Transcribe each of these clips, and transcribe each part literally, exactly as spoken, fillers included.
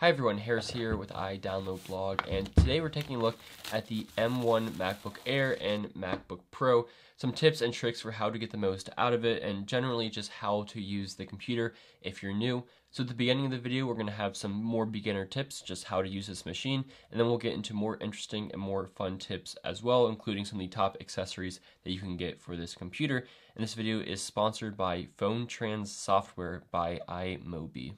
Hi everyone, Harris here with iDownloadBlog, and today we're taking a look at the M one MacBook Air and MacBook Pro, some tips and tricks for how to get the most out of it, and generally just how to use the computer if you're new. So at the beginning of the video, we're going to have some more beginner tips, just how to use this machine, and then we'll get into more interesting and more fun tips as well, including some of the top accessories that you can get for this computer. And this video is sponsored by PhoneTrans software by iMobie.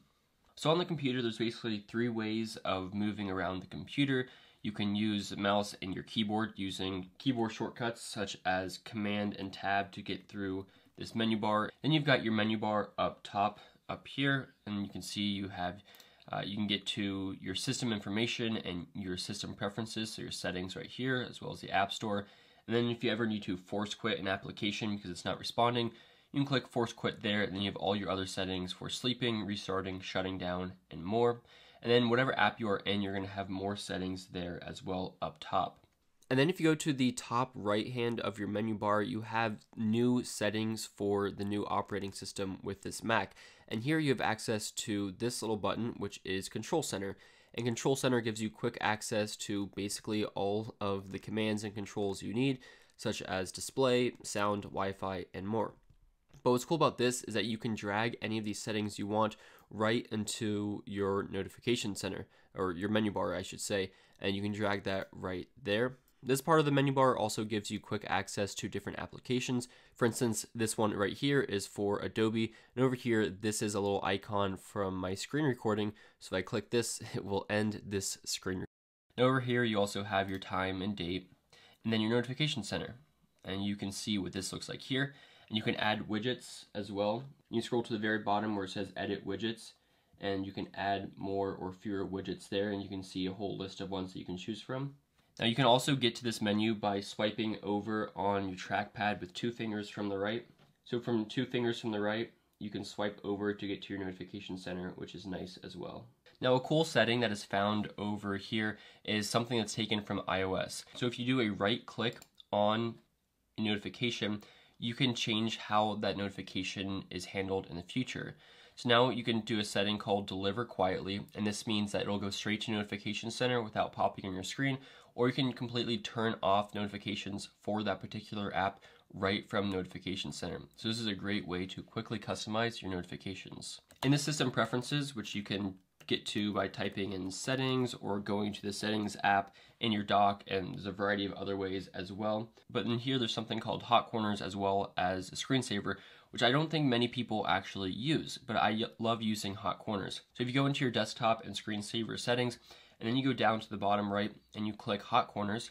So on the computer, there's basically three ways of moving around the computer. You can use mouse and your keyboard using keyboard shortcuts such as Command and Tab to get through this menu bar. Then you've got your menu bar up top, up here, and you can see you have, uh, you can get to your system information and your system preferences, so your settings right here, as well as the App Store. And then if you ever need to force quit an application because it's not responding, you can click force quit there, and then you have all your other settings for sleeping, restarting, shutting down, and more. And then whatever app you are in, you're going to have more settings there as well up top. And then if you go to the top right hand of your menu bar, you have new settings for the new operating system with this Mac. And here you have access to this little button, which is Control Center. And Control Center gives you quick access to basically all of the commands and controls you need, such as display, sound, Wi-Fi, and more. But what's cool about this is that you can drag any of these settings you want right into your notification center, or your menu bar, I should say, and you can drag that right there. This part of the menu bar also gives you quick access to different applications. For instance, this one right here is for Adobe, and over here, this is a little icon from my screen recording. So if I click this, it will end this screen. And over here, you also have your time and date, and then your notification center. And you can see what this looks like here. And you can add widgets as well. You scroll to the very bottom where it says edit widgets, and you can add more or fewer widgets there, and you can see a whole list of ones that you can choose from. Now you can also get to this menu by swiping over on your trackpad with two fingers from the right. So from two fingers from the right, you can swipe over to get to your notification center, which is nice as well. Now a cool setting that is found over here is something that's taken from iOS. So if you do a right click on a notification, you can change how that notification is handled in the future. So now you can do a setting called Deliver Quietly, and this means that it'll go straight to Notification Center without popping on your screen, or you can completely turn off notifications for that particular app right from Notification Center. So this is a great way to quickly customize your notifications. In the System Preferences, which you can get to by typing in Settings or going to the Settings app in your dock, and there's a variety of other ways as well. But in here there's something called Hot Corners as well as a screensaver, which I don't think many people actually use, but I love using Hot Corners. So if you go into your desktop and screensaver settings, and then you go down to the bottom right and you click Hot Corners,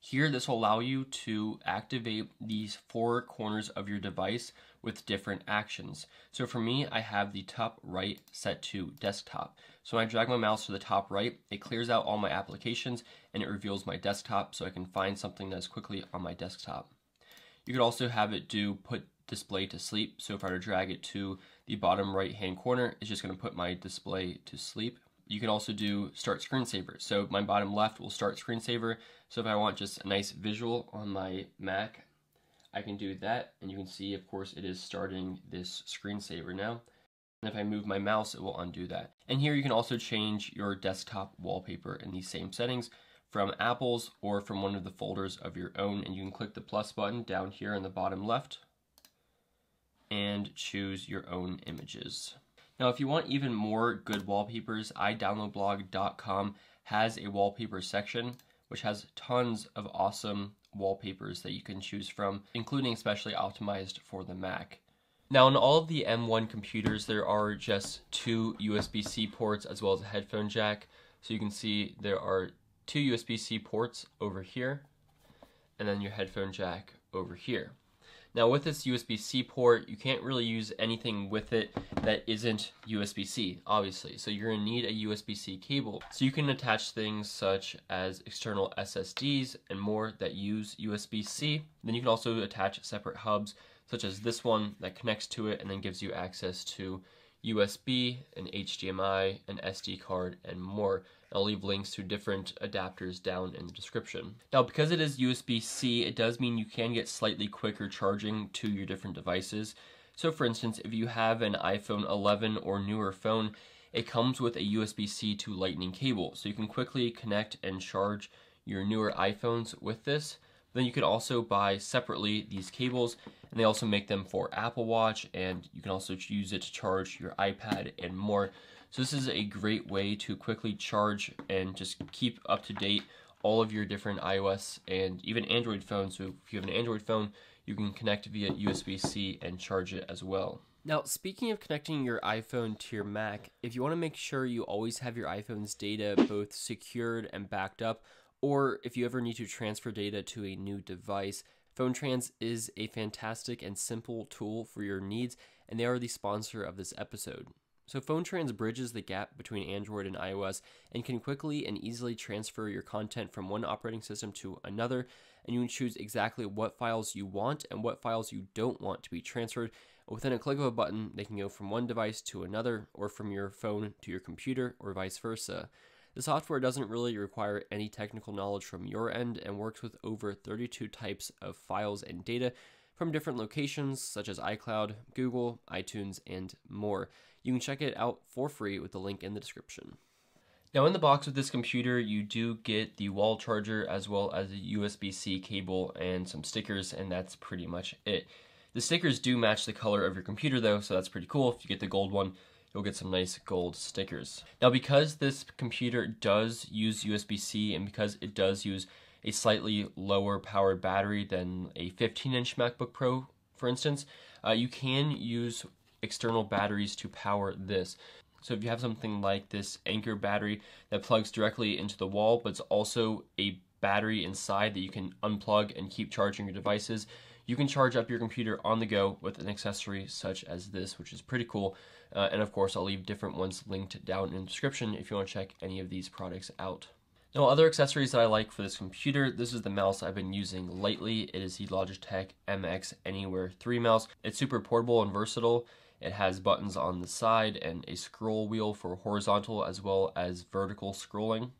here this will allow you to activate these four corners of your device with different actions. So for me, I have the top right set to desktop. So when I drag my mouse to the top right, it clears out all my applications and it reveals my desktop, so I can find something that's quickly on my desktop. You could also have it do put display to sleep. So if I were to drag it to the bottom right hand corner, it's just going to put my display to sleep. You can also do start screensaver. So my bottom left will start screensaver. So if I want just a nice visual on my Mac, I can do that, and you can see, of course, it is starting this screensaver now. And if I move my mouse, it will undo that. And here you can also change your desktop wallpaper in these same settings from Apple's or from one of the folders of your own, and you can click the plus button down here on the bottom left and choose your own images. Now, if you want even more good wallpapers, i download blog dot com has a wallpaper section which has tons of awesome wallpapers that you can choose from, including especially optimized for the Mac. Now on all of the M one computers, there are just two U S B C ports as well as a headphone jack. So you can see there are two U S B C ports over here, and then your headphone jack over here. Now with this U S B C port, you can't really use anything with it that isn't U S B C, obviously. So you're gonna need a U S B C cable. So you can attach things such as external S S Ds and more that use U S B C. Then you can also attach separate hubs, such as this one that connects to it and then gives you access to U S B and H D M I, an S D card, and more. I'll leave links to different adapters down in the description. Now, because it is U S B C, it does mean you can get slightly quicker charging to your different devices. So for instance, if you have an iPhone eleven or newer phone, it comes with a U S B C to Lightning cable, so you can quickly connect and charge your newer iPhones with this. Then you could also buy separately these cables, and they also make them for Apple Watch, and you can also use it to charge your iPad and more. So this is a great way to quickly charge and just keep up to date all of your different iOS and even Android phones. So if you have an Android phone, you can connect via U S B C and charge it as well. Now, speaking of connecting your iPhone to your Mac, if you want to make sure you always have your iPhone's data both secured and backed up, or if you ever need to transfer data to a new device, PhoneTrans is a fantastic and simple tool for your needs, and they are the sponsor of this episode. So PhoneTrans bridges the gap between Android and iOS and can quickly and easily transfer your content from one operating system to another, and you can choose exactly what files you want and what files you don't want to be transferred. Within a click of a button, they can go from one device to another, or from your phone to your computer, or vice versa. The software doesn't really require any technical knowledge from your end and works with over thirty-two types of files and data from different locations such as iCloud, Google, iTunes, and more. You can check it out for free with the link in the description. Now, in the box with this computer, you do get the wall charger as well as a U S B C cable and some stickers, and that's pretty much it. The stickers do match the color of your computer though, so that's pretty cool. If you get the gold one, you'll get some nice gold stickers. Now, because this computer does use U S B C and because it does use a slightly lower powered battery than a fifteen inch MacBook Pro, for instance, uh, you can use external batteries to power this. So if you have something like this Anchor battery that plugs directly into the wall, but it's also a battery inside that you can unplug and keep charging your devices, you can charge up your computer on the go with an accessory such as this, which is pretty cool. Uh, and of course, I'll leave different ones linked down in the description if you want to check any of these products out. Now, other accessories that I like for this computer, this is the mouse I've been using lately. It is the Logitech M X Anywhere three mouse. It's super portable and versatile. It has buttons on the side and a scroll wheel for horizontal as well as vertical scrolling.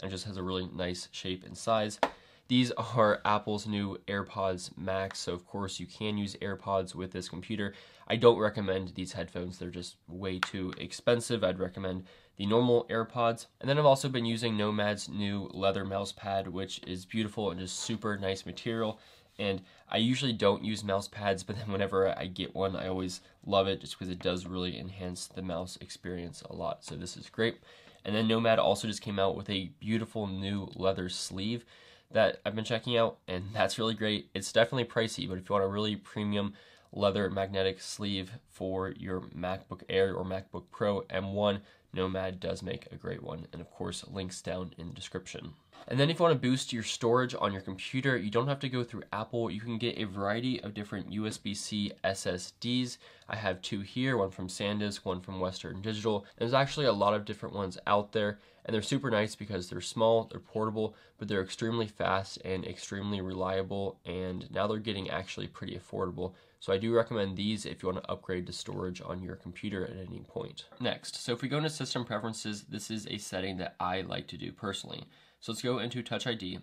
And it just has a really nice shape and size. These are Apple's new AirPods Max, so of course you can use AirPods with this computer. I don't recommend these headphones, they're just way too expensive. I'd recommend the normal AirPods. And then I've also been using Nomad's new leather mouse pad, which is beautiful and just super nice material. And I usually don't use mouse pads, but then whenever I get one, I always love it just because it does really enhance the mouse experience a lot, so this is great. And then Nomad also just came out with a beautiful new leather sleeve that I've been checking out, and that's really great. It's definitely pricey, but if you want a really premium leather magnetic sleeve for your MacBook Air or MacBook Pro M one, Nomad does make a great one, and of course links down in the description. And then if you want to boost your storage on your computer, you don't have to go through Apple. You can get a variety of different U S B C S S Ds. I have two here, one from SanDisk, one from Western Digital. And there's actually a lot of different ones out there, and they're super nice because they're small, they're portable, but they're extremely fast and extremely reliable, and now they're getting actually pretty affordable. So I do recommend these if you want to upgrade to storage on your computer at any point. Next, so if we go into System Preferences, this is a setting that I like to do personally. So let's go into Touch I D.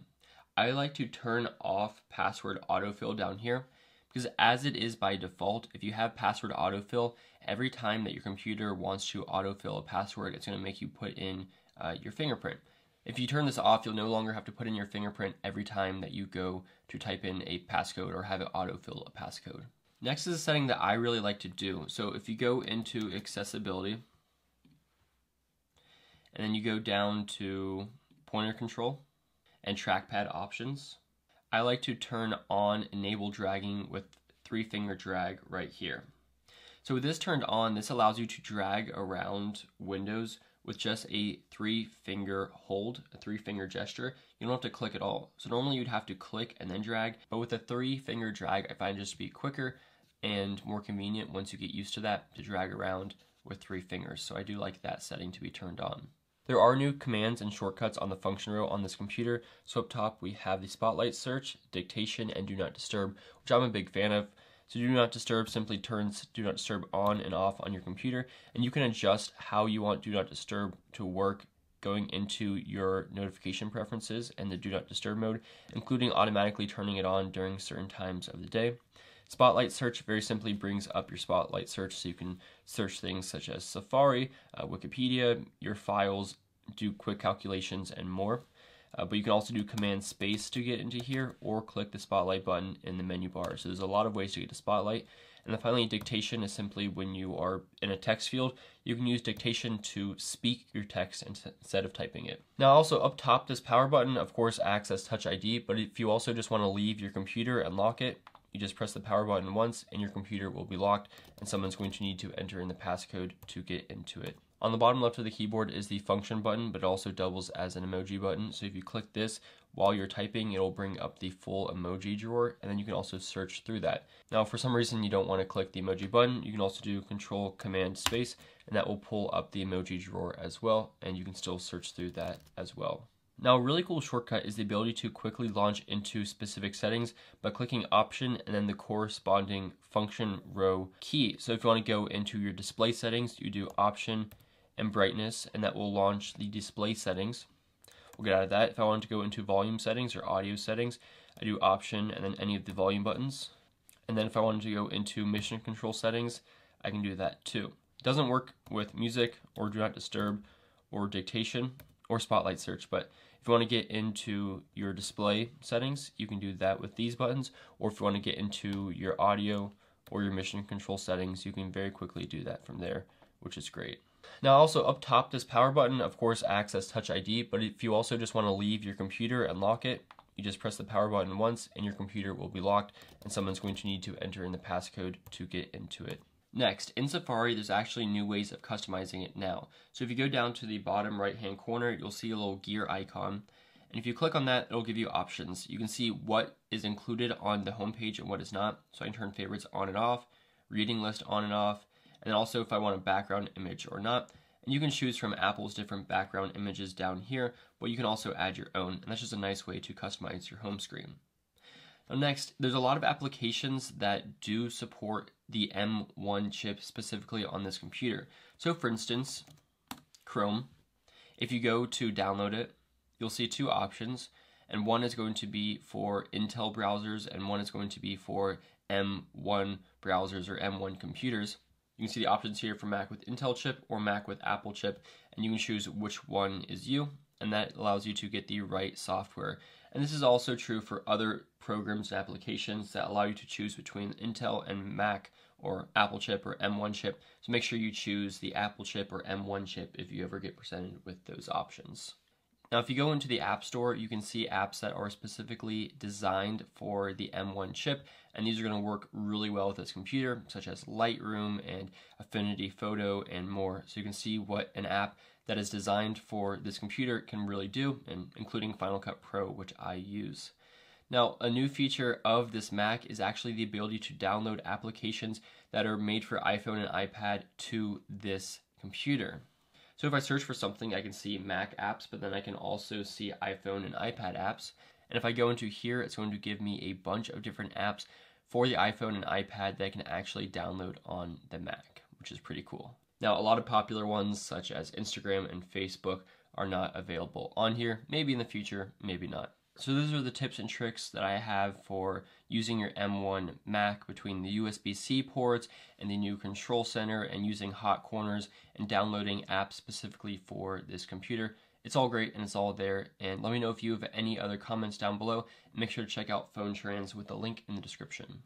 I like to turn off password autofill down here because as it is by default, if you have password autofill, every time that your computer wants to autofill a password, it's going to make you put in uh, your fingerprint. If you turn this off, you'll no longer have to put in your fingerprint every time that you go to type in a passcode or have it autofill a passcode. Next is a setting that I really like to do. So if you go into Accessibility, and then you go down to Pointer Control and Trackpad Options, I like to turn on Enable Dragging with three finger drag right here. So with this turned on, this allows you to drag around windows with just a three finger hold, a three finger gesture. You don't have to click at all. So normally you'd have to click and then drag, but with a three finger drag, I find it just to be quicker and more convenient once you get used to that, to drag around with three fingers. So I do like that setting to be turned on. There are new commands and shortcuts on the function row on this computer. So up top we have the Spotlight Search, Dictation, and Do Not Disturb, which I'm a big fan of. So Do Not Disturb simply turns Do Not Disturb on and off on your computer, and you can adjust how you want Do Not Disturb to work going into your notification preferences and the Do Not Disturb mode, including automatically turning it on during certain times of the day. Spotlight search very simply brings up your Spotlight search, so you can search things such as Safari, uh, Wikipedia, your files, do quick calculations, and more. Uh, but you can also do command space to get into here, or click the Spotlight button in the menu bar. So there's a lot of ways to get to Spotlight. And then finally, dictation is simply when you are in a text field, you can use dictation to speak your text instead of typing it. Now also up top, this power button of course acts as Touch I D, but if you also just want to leave your computer and lock it, you just press the power button once and your computer will be locked, and someone's going to need to enter in the passcode to get into it. On the bottom left of the keyboard is the function button, but it also doubles as an emoji button. So if you click this while you're typing, it'll bring up the full emoji drawer, and then you can also search through that. Now, if for some reason you don't want to click the emoji button, you can also do Control Command Space, and that will pull up the emoji drawer as well, and you can still search through that as well. Now, a really cool shortcut is the ability to quickly launch into specific settings by clicking Option and then the corresponding function row key. So if you want to go into your display settings, you do Option and brightness, and that will launch the display settings. We'll get out of that. If I wanted to go into volume settings or audio settings, I do Option and then any of the volume buttons. And then if I wanted to go into mission control settings, I can do that too. It doesn't work with music or do not disturb or dictation or spotlight search, but if you want to get into your display settings, you can do that with these buttons, or if you want to get into your audio or your mission control settings, you can very quickly do that from there, which is great. Now also up top, this power button of course acts as Touch I D, but if you also just want to leave your computer and lock it, you just press the power button once and your computer will be locked, and someone's going to need to enter in the passcode to get into it. Next, in Safari, there's actually new ways of customizing it now. So if you go down to the bottom right hand corner, you'll see a little gear icon. And if you click on that, it'll give you options. You can see what is included on the home page and what is not. So I can turn favorites on and off, reading list on and off, and also if I want a background image or not. And you can choose from Apple's different background images down here, but you can also add your own, and that's just a nice way to customize your home screen. Now next, there's a lot of applications that do support the M one chip specifically on this computer. So for instance, Chrome, if you go to download it, you'll see two options, and one is going to be for Intel browsers and one is going to be for M one browsers or M one computers. You can see the options here for Mac with Intel chip or Mac with Apple chip, and you can choose which one is you, and that allows you to get the right software. And this is also true for other programs and applications that allow you to choose between Intel and Mac or Apple chip or M one chip. So make sure you choose the Apple chip or M one chip if you ever get presented with those options. Now, if you go into the App Store, you can see apps that are specifically designed for the M one chip, and these are going to work really well with this computer, such as Lightroom and Affinity Photo and more. So you can see what an app that is designed for this computer can really do, and including Final Cut Pro, which I use. Now, a new feature of this Mac is actually the ability to download applications that are made for iPhone and iPad to this computer. So if I search for something, I can see Mac apps, but then I can also see iPhone and iPad apps. And if I go into here, it's going to give me a bunch of different apps for the iPhone and iPad that I can actually download on the Mac, which is pretty cool. Now, a lot of popular ones such as Instagram and Facebook are not available on here. Maybe in the future, maybe not. So those are the tips and tricks that I have for using your M one Mac between the U S B C ports and the new control center and using hot corners and downloading apps specifically for this computer. It's all great and it's all there. And let me know if you have any other comments down below. Make sure to check out PhoneTrans with the link in the description.